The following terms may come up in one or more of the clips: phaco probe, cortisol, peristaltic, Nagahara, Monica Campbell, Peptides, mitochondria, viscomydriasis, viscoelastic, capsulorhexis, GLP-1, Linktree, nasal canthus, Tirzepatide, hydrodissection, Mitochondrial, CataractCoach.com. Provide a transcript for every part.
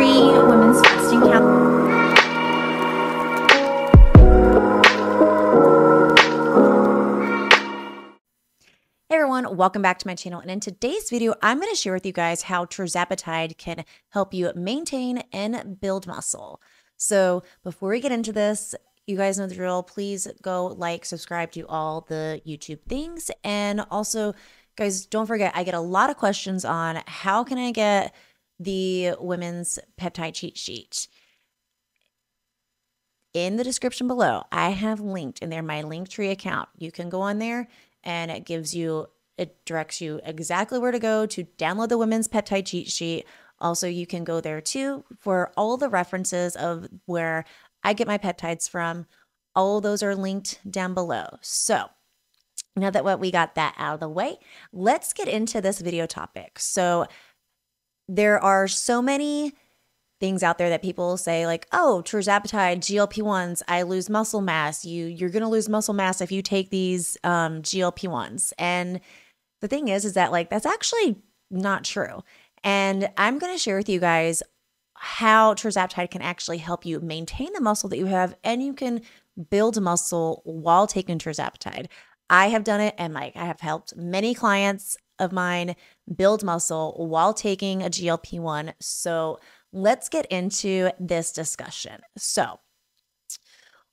free women's fasting calendar. Welcome back to my channel, and in today's video I'm going to share with you guys how tirzepatide can help you maintain and build muscle. So before we get into this, you guys know the drill. Please go like, subscribe to all the YouTube things, and also guys, don't forget, I get a lot of questions on how can I get the women's peptide cheat sheet. In the description below I have linked in there my Linktree account. You can go on there and it gives you, it directs you exactly where to go to download the women's peptide cheat sheet. Also, you can go there too for all the references of where I get my peptides from. All those are linked down below. So now that we got that out of the way, let's get into this video topic. So there are so many things out there that people say like, oh, tirzepatide, GLP-1s, I lose muscle mass. You're going to lose muscle mass if you take these GLP-1s. And the thing is that like, that's actually not true. And I'm going to share with you guys how tirzepatide can actually help you maintain the muscle that you have, and you can build muscle while taking tirzepatide. I have done it, and like I have helped many clients of mine build muscle while taking a GLP-1. So let's get into this discussion. So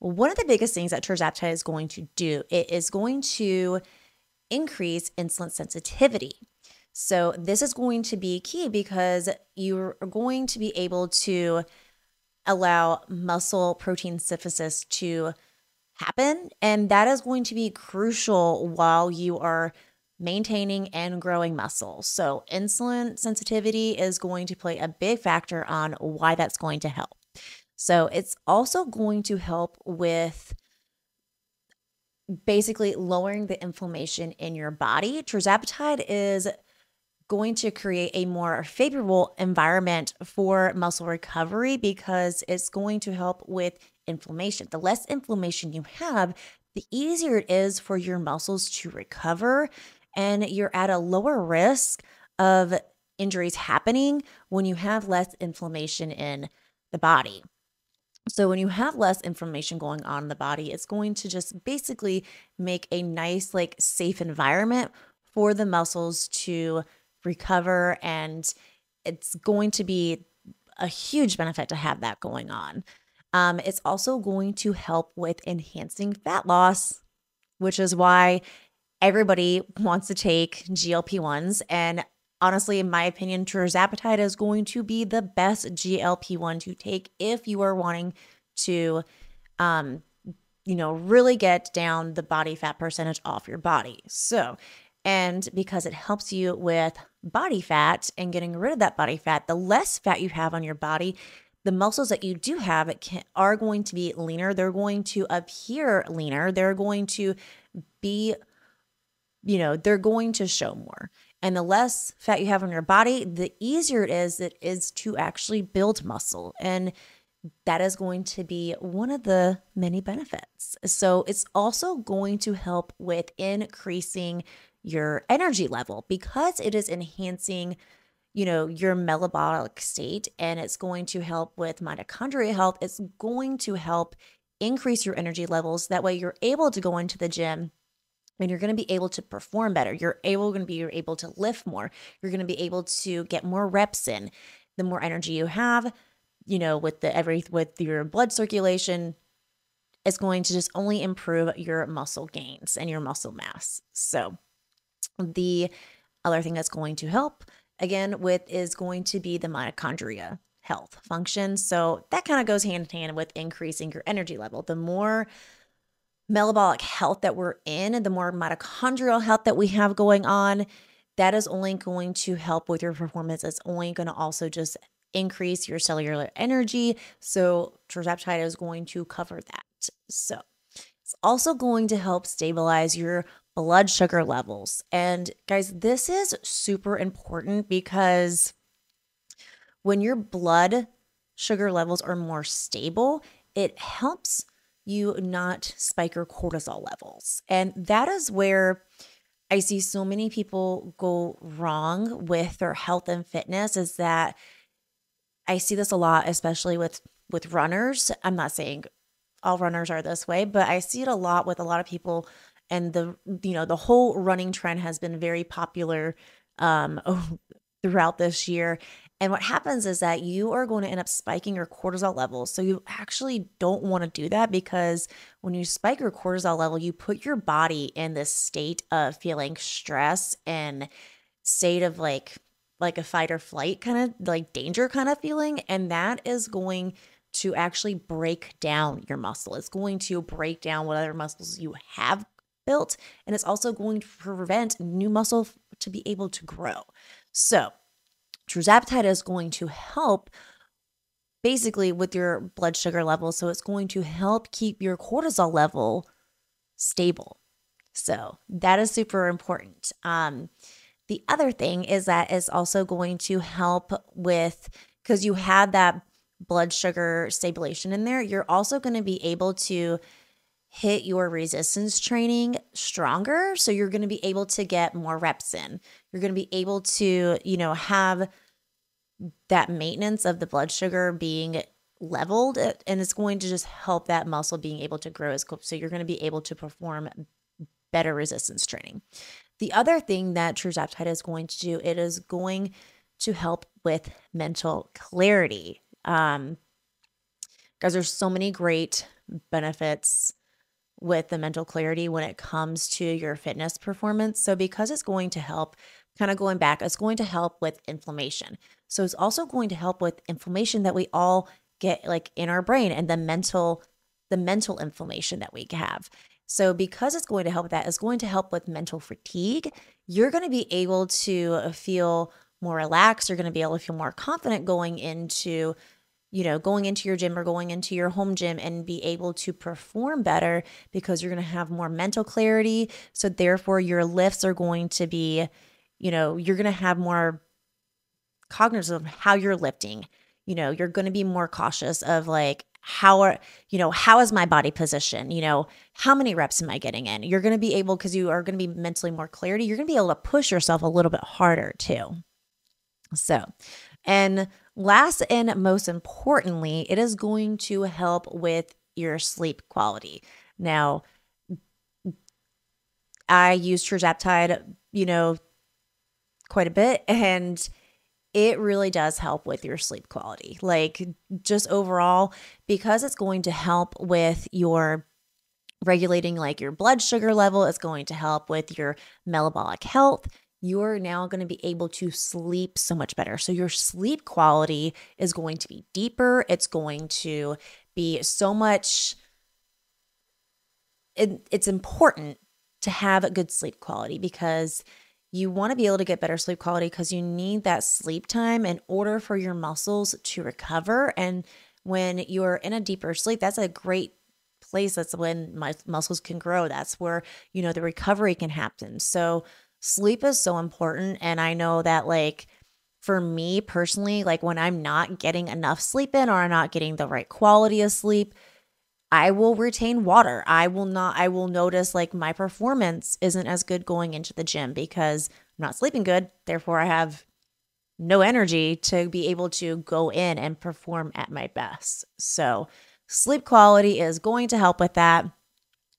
one of the biggest things that tirzepatide is going to do, it is going to increase insulin sensitivity. So this is going to be key because you're going to be able to allow muscle protein synthesis to happen. And that is going to be crucial while you are maintaining and growing muscle. So insulin sensitivity is going to play a big factor on why that's going to help. So it's also going to help with basically lowering the inflammation in your body. Tirzepatide is going to create a more favorable environment for muscle recovery because it's going to help with inflammation. The less inflammation you have, the easier it is for your muscles to recover, and you're at a lower risk of injuries happening when you have less inflammation in the body. So when you have less inflammation going on in the body, it's going to just basically make a nice, like, safe environment for the muscles to recover, and it's going to be a huge benefit to have that going on. It's also going to help with enhancing fat loss, which is why everybody wants to take GLP-1s. And honestly, in my opinion, tirzepatide is going to be the best GLP-1 to take if you are wanting to, you know, really get down the body fat percentage off your body. So, and because it helps you with body fat and getting rid of that body fat, the less fat you have on your body, the muscles that you do have are going to be leaner. They're going to appear leaner. They're going to be, you know, they're going to show more. And the less fat you have on your body, the easier it is to actually build muscle. And that is going to be one of the many benefits. So it's also going to help with increasing your energy level because it is enhancing, you know, your metabolic state, and it's going to help with mitochondrial health. It's going to help increase your energy levels. That way you're able to go into the gym and you're going to be able to perform better. You're able to lift more. You're going to be able to get more reps in. The more energy you have, you know, with your blood circulation, it's going to just only improve your muscle gains and your muscle mass. So the other thing that's going to help again with is going to be the mitochondria health function. So that kind of goes hand in hand with increasing your energy level. The more metabolic health that we're in and the more mitochondrial health that we have going on, that is only going to help with your performance. It's only going to also just increase your cellular energy. So tirzepatide is going to cover that. So it's also going to help stabilize your blood sugar levels. And guys, this is super important because when your blood sugar levels are more stable, it helps you not spike your cortisol levels. And that is where I see so many people go wrong with their health and fitness, is that I see this a lot, especially with runners. I'm not saying all runners are this way, but I see it a lot with a lot of people. And the whole running trend has been very popular throughout this year. And what happens is that you are going to end up spiking your cortisol levels. So you actually don't want to do that, because when you spike your cortisol level, you put your body in this state of feeling stress and state of like a fight or flight kind of like danger kind of feeling. And that is going to actually break down your muscle. It's going to break down what other muscles you have built. And it's also going to prevent new muscle to be able to grow. So tirzepatide is going to help basically with your blood sugar level. So it's going to help keep your cortisol level stable. So that is super important. The other thing is that it's also going to help with, because you have that blood sugar stabilization in there, you're also going to be able to hit your resistance training stronger. So you're going to be able to get more reps in. You're going to be able to, have that maintenance of the blood sugar being leveled, and it's going to just help that muscle being able to grow as quick. So you're going to be able to perform better resistance training. The other thing that tirzepatide is going to do, it is going to help with mental clarity. Because there's so many great benefits with the mental clarity when it comes to your fitness performance. So because it's going to help, kind of going back, it's going to help with inflammation. So it's also going to help with inflammation that we all get like in our brain, and the mental inflammation that we have. So because it's going to help with that, it's going to help with mental fatigue. You're going to be able to feel more relaxed. You're going to be able to feel more confident going into your gym or going into your home gym, and be able to perform better because you're going to have more mental clarity. So therefore your lifts are going to be, you're going to have more cognizant of how you're lifting. You're going to be more cautious of like, how is my body position? How many reps am I getting in? You're going to be able, because you are going to be mentally more clarity, you're going to be able to push yourself a little bit harder too. So, and last and most importantly, it is going to help with your sleep quality. Now, I use tirzepatide, quite a bit, and it really does help with your sleep quality. Like just overall, because it's going to help with your regulating like your blood sugar level, it's going to help with your metabolic health. You're now going to be able to sleep so much better. So your sleep quality is going to be deeper. It's going to be so much. It's important to have a good sleep quality, because you want to be able to get better sleep quality, because you need that sleep time in order for your muscles to recover. And when you're in a deeper sleep, that's a great place. That's when my muscles can grow. That's where, the recovery can happen. So sleep is so important. And I know that like for me personally, like when I'm not getting enough sleep in, or I'm not getting the right quality of sleep, I will retain water. I will notice like my performance isn't as good going into the gym because I'm not sleeping good. Therefore I have no energy to be able to go in and perform at my best. So sleep quality is going to help with that,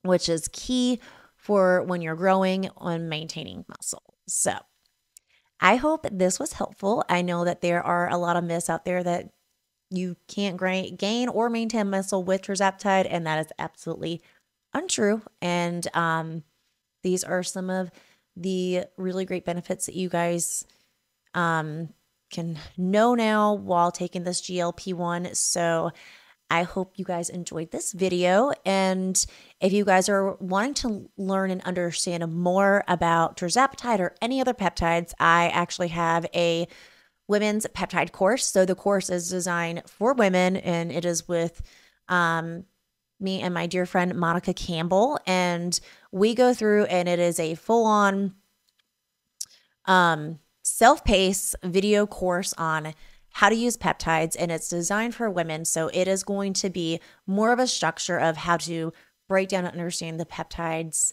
which is key for when you're growing and maintaining muscle. So I hope this was helpful. I know that there are a lot of myths out there that you can't gain or maintain muscle with tirzepatide, and that is absolutely untrue. And these are some of the really great benefits that you guys can know now while taking this GLP-1. So I hope you guys enjoyed this video. And if you guys are wanting to learn and understand more about tirzepatide or any other peptides, I actually have a women's peptide course. So the course is designed for women, and it is with me and my dear friend Monica Campbell. And we go through, and it is a full-on self-paced video course on how to use peptides, and it's designed for women. So it is going to be more of a structure of how to break down and understand the peptides.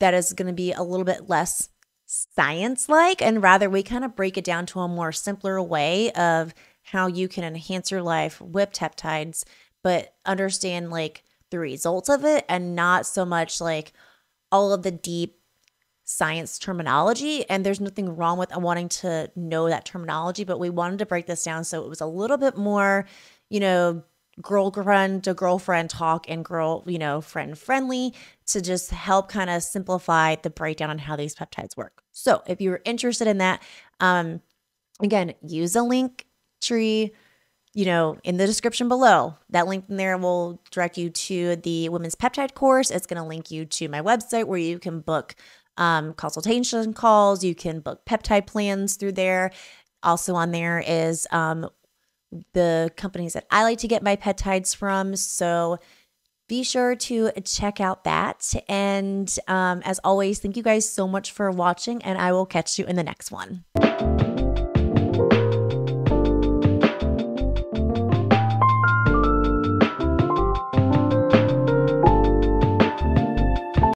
That is going to be a little bit less science-like, and rather we kind of break it down to a more simpler way of how you can enhance your life with peptides, but understand like the results of it and not so much like all of the deep science terminology. And there's nothing wrong with wanting to know that terminology, but we wanted to break this down so it was a little bit more, you know, girlfriend to girlfriend talk and friend friendly, to just help kind of simplify the breakdown on how these peptides work. So if you're interested in that, again, use a link tree, in the description below. That link in there will direct you to the women's peptide course. It's going to link you to my website where you can book consultation calls. You can book peptide plans through there. Also on there is the companies that I like to get my peptides from. So be sure to check out that. And as always, thank you guys so much for watching, and I will catch you in the next one.